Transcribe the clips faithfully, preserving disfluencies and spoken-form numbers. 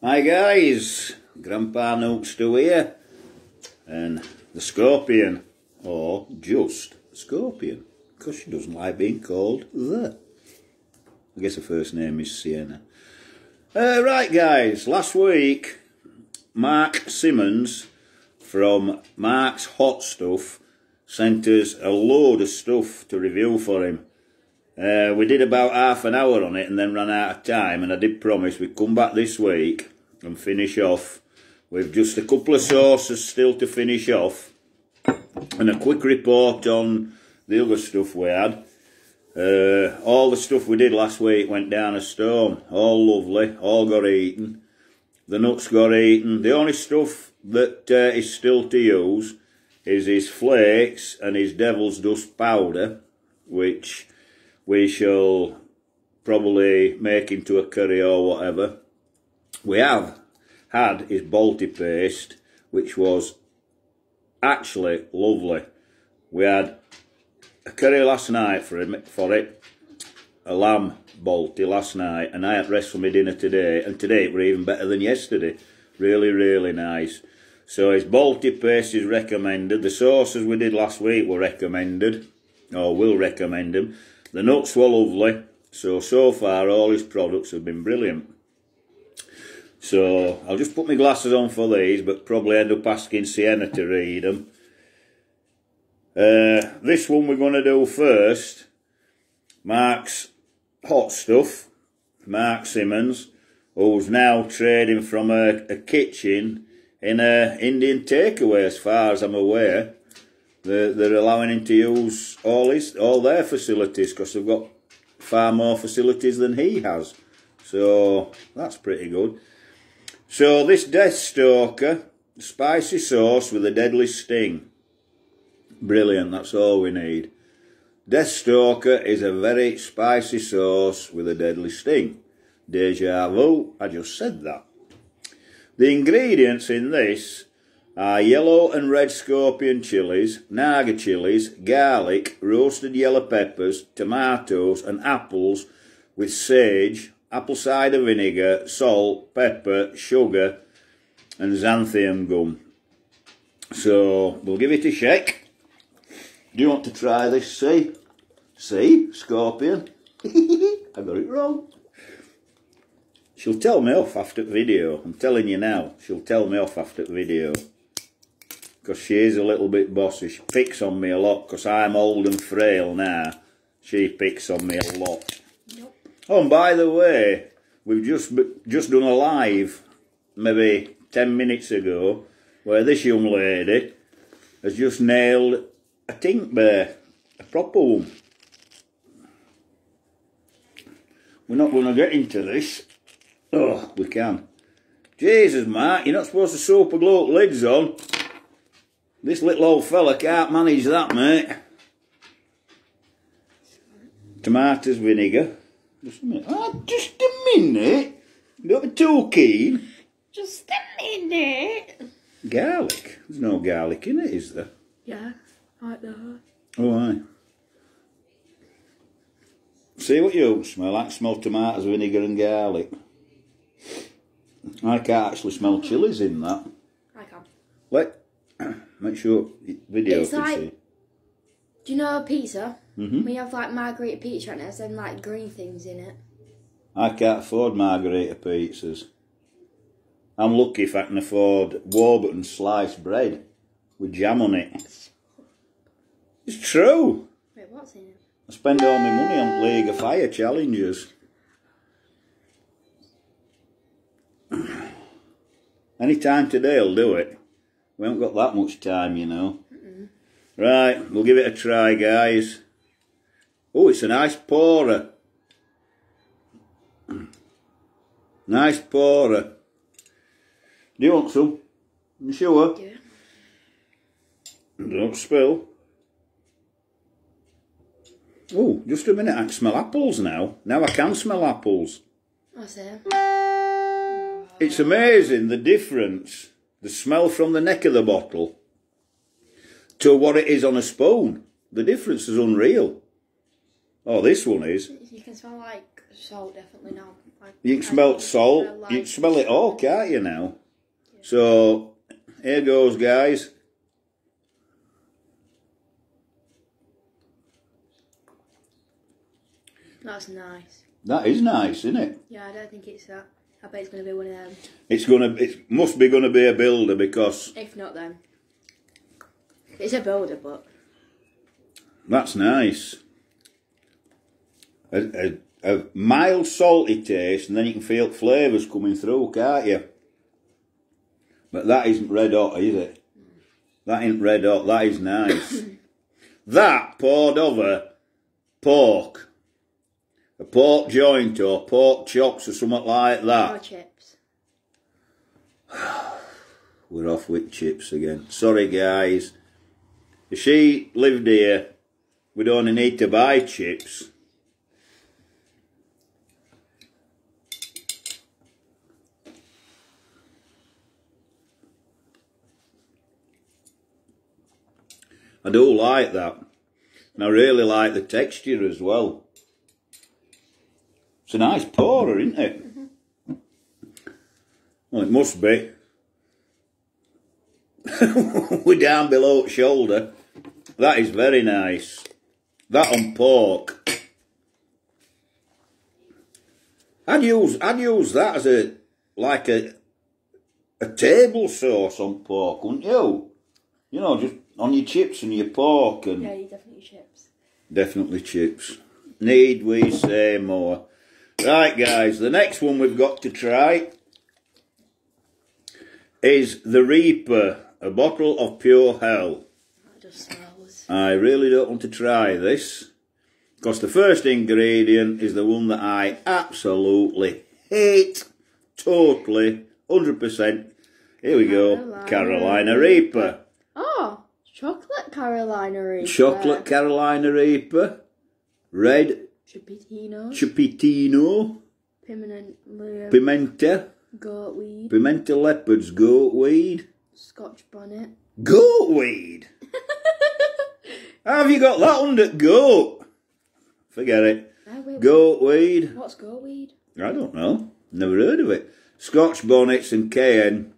Hi guys, Grandpa Nookster here, and the Scorpion, or just Scorpion, because she doesn't like being called the. I guess her first name is Sienna. Uh, right guys, last week Mark Simmons from Mark's Hot Stuff sent us a load of stuff to review for him. Uh, we did about half an hour on it and then ran out of time, and I did promise we'd come back this week and finish off with just a couple of sauces still to finish off and a quick report on the other stuff we had. Uh, all the stuff we did last week went down a storm, all lovely, all got eaten, the nuts got eaten. The only stuff that uh, is still to use is his flakes and his devil's dust powder, which we shall probably make into a curry or whatever. We have had his Balti paste, which was actually lovely. We had a curry last night for him, for it, a lamb Balti last night, and I had rest for my dinner today, and today it were even better than yesterday. Really, really nice. So his Balti paste is recommended. The sauces we did last week were recommended, or will recommend them. The nuts were lovely, so, so far all his products have been brilliant. So, I'll just put my glasses on for these, but probably end up asking Sienna to read them. Uh, this one we're going to do first. Mark's Hot Stuff, Mark Simmons, who's now trading from a, a kitchen in an Indian takeaway, as far as I'm aware. They're, they're allowing him to use all his, all their facilities, because they've got far more facilities than he has. So that's pretty good. So this Deathstalker, spicy sauce with a deadly sting. Brilliant, that's all we need. Deathstalker is a very spicy sauce with a deadly sting. Deja vu, I just said that. The ingredients in this are yellow and red scorpion chilies, naga chilies, garlic, roasted yellow peppers, tomatoes and apples with sage, apple cider vinegar, salt, pepper, sugar and xanthan gum. So we'll give it a shake. Do you want to try this, see? See? Scorpion. I got it wrong. She'll tell me off after the video. I'm telling you now, she'll tell me off after the video. Because she is a little bit bossy. She picks on me a lot because I'm old and frail now. She picks on me a lot. Yep. Oh, and by the way, we've just just done a live maybe ten minutes ago where this young lady has just nailed a tink bear, a proper one. We're not going to get into this. Oh, we can. Jesus, Mark, you're not supposed to super glue the lids on. This little old fella can't manage that, mate. Tomatoes, vinegar. Just a minute. Oh, just a minute. Don't be too keen. Just a minute. Garlic. There's no garlic in it, is there? Yeah, like that. Oh, aye. See what you smell? I smell tomatoes, vinegar and garlic. I can't actually smell chilies in that. I can. Wait. Make sure video it's can like, see. Do you know a pizza? Mm-hmm. We have like margherita pizza and it has them like green things in it. I can't afford margherita pizzas. I'm lucky if I can afford Warburton sliced bread with jam on it. It's true. Wait, what's in it? I spend all my money on League of Fire challenges. Any time today I'll do it. We haven't got that much time, you know. Mm-mm. Right, we'll give it a try, guys. Oh, it's a nice pourer. Nice pourer. Do you want some? You sure? Yeah. Don't spill. Oh, just a minute, I can smell apples now. Now I can smell apples. What's that? It's amazing the difference. The smell from the neck of the bottle to what it is on a spoon. The difference is unreal. Oh, this one is. You can smell like salt, definitely now. You can smell salt. You can smell it all, can't you now? So, here goes, guys. That's nice. That is nice, isn't it? Yeah, I don't think it's that. I bet it's going to be one of them. It's gonna. It must be going to be a builder because... If not, then. It's a builder, but... That's nice. A, a, a mild salty taste, and then you can feel flavours coming through, can't you? But that isn't red hot, is it? That ain't red hot, that is nice. That poured over pork. A pork joint or pork chops or something like that. Or chips. We're off with chips again. Sorry guys. If she lived here, we'd only need to buy chips. I do like that, and I really like the texture as well. It's a nice pourer, isn't it? Mm-hmm. Well, it must be. We're down below its shoulder. That is very nice. That on pork. I'd use I'd use that as a like a a table sauce on pork, wouldn't you? You know, just on your chips and your pork and... Yeah, you definitely chips. Definitely chips. Need we say more? Right, guys, the next one we've got to try is the Reaper, a bottle of pure hell. That just smells. I really don't want to try this, because the first ingredient is the one that I absolutely hate, totally, one hundred percent. Here we Carolina. go, Carolina Reaper. Oh, chocolate Carolina Reaper. Chocolate Carolina Reaper. Red. Chupetinho. Chupetinho. Pimenta. Pimenta. Goatweed. Pimenta leopards. Goatweed. Scotch bonnet. Goatweed? How have you got that under goat? Forget it. Oh, wait, goatweed. What's goatweed? I don't know. Never heard of it. Scotch bonnets and cayenne.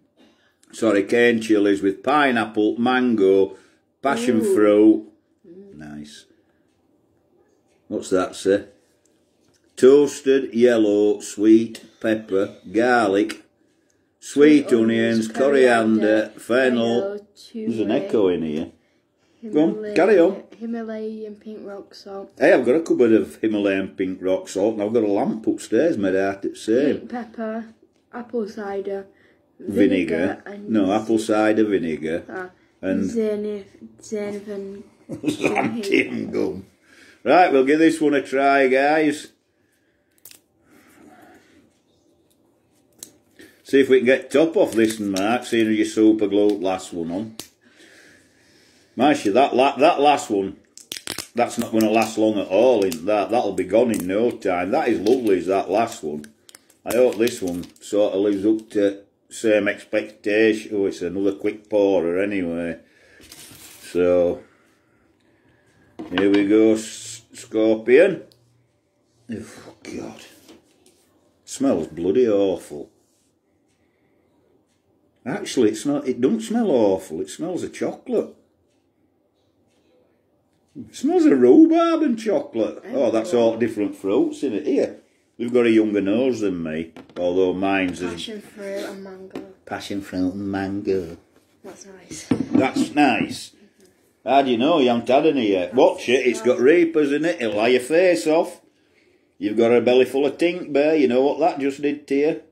Sorry, cane chilies with pineapple, mango, passion Ooh. fruit. Mm. Nice. What's that say? Toasted yellow, sweet pepper, garlic, sweet, sweet onions, coriander, coriander fennel. There's an echo in here. Himalaya, Go on, carry on. Himalayan pink rock salt. Hey, I've got a cupboard of Himalayan pink rock salt, and I've got a lamp upstairs made out of the same. Pink pepper, apple cider. Vinegar, vinegar no apple cider vinegar ah, and Xanthan gum. Right, we'll give this one a try, guys. See if we can get top off this, and Mark, seeing as you super glued last one on. Mind you, that la that last one, that's not going to last long at all. In that, that'll be gone in no time. That is lovely, is that last one. I hope this one sort of lives up to. Same expectation. Oh, it's another quick pourer anyway. So, here we go, Scorpion. Oh, God. Smells bloody awful. Actually, it's not, it don't smell awful. It smells of chocolate. It smells of rhubarb and chocolate. Oh, that's all different fruits in it. Here. We've got a younger nose than me, although mine's... Passion fruit and mango. Passion fruit and mango. That's nice. That's nice. Mm-hmm. How do you know? You haven't had any yet. That's Watch it, it's got reapers in it, it'll lie your face off. You've got a belly full of tink bear, you know what that just did to you.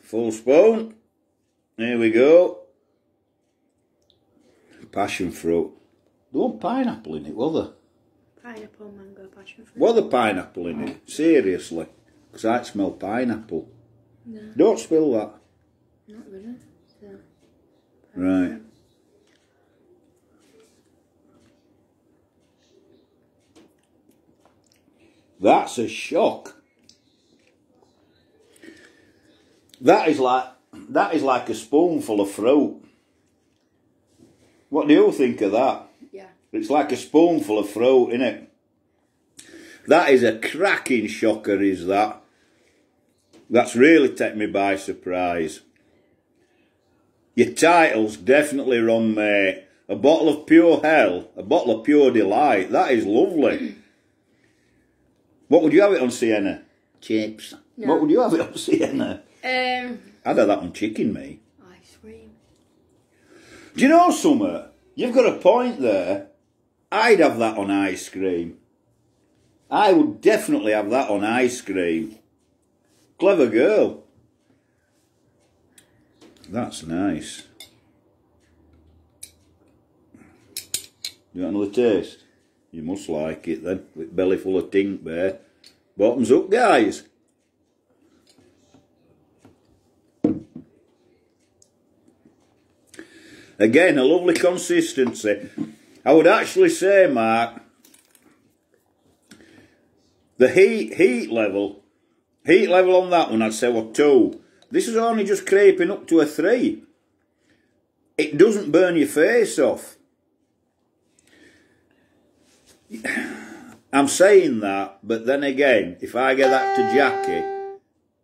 Full spoon. Here we go. Passion fruit. There wasn't pineapple in it, was there? Pineapple, mango, passion fruit. Was there pineapple in it? Seriously. Because I'd smell pineapple. No. Don't spill that. Not really. So, right. That's a shock. That is like... That is like a spoonful of fruit. What do you think of that? Yeah. It's like a spoonful of fruit, isn't it? That is a cracking shocker, is that? That's really taken me by surprise. Your title's definitely wrong, mate. A bottle of pure hell, a bottle of pure delight. That is lovely. What would you have it on, Sienna? Chips. No. What would you have it on, Sienna? Um, I'd have that on chicken, me. Ice cream. Do you know something? You've got a point there. I'd have that on ice cream. I would definitely have that on ice cream. Clever girl. That's nice. You want another taste? You must like it then, with belly full of tink bear. Bottoms up, guys. Again, a lovely consistency. I would actually say, Mark, the heat heat level, heat level on that one, I'd say was two. This is only just creeping up to a three. It doesn't burn your face off. I'm saying that, but then again, if I get that to Jackie,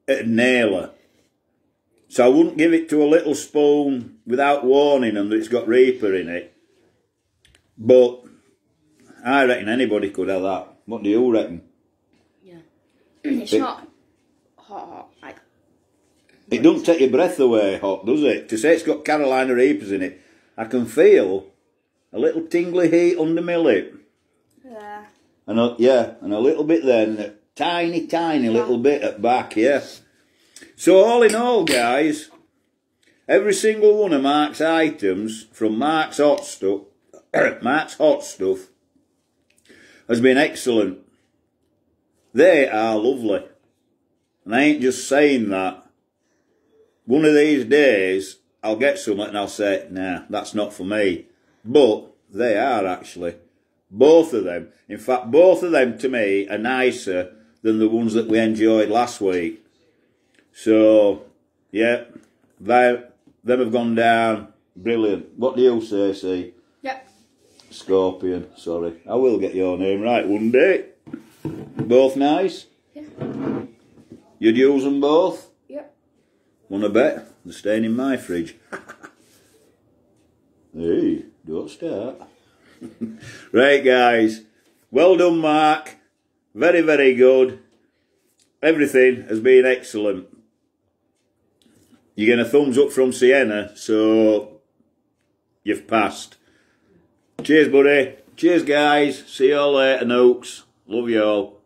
it'd nail her. So I wouldn't give it to a little spoon without warning them that it's got Reaper in it. But I reckon anybody could have that. What do you reckon? Yeah. It's it, not hot. Like, it doesn't take your breath away hot, does it? To say it's got Carolina Reapers in it, I can feel a little tingly heat under my lip. Yeah. And a, yeah, and a little bit there, and a tiny, tiny yeah. little bit at back, yeah. So all in all, guys, every single one of Mark's items from Mark's Hot Stuff, Mark's Hot Stuff, has been excellent. They are lovely, and I ain't just saying that. One of these days, I'll get some and I'll say, nah, that's not for me. But they are actually, both of them. In fact, both of them to me are nicer than the ones that we enjoyed last week. So, yeah, they, them have gone down. Brilliant. What do you say, C? Yep. Scorpion, sorry. I will get your name right one day. Both nice? Yeah. You'd use them both? Yep. Wanna bet? They're staying in my fridge. Hey, don't start. Right, guys. Well done, Mark. Very, very good. Everything has been excellent. You get a thumbs up from Sienna, so you've passed. Cheers, buddy. Cheers, guys. See you all later, nooks. Love you all.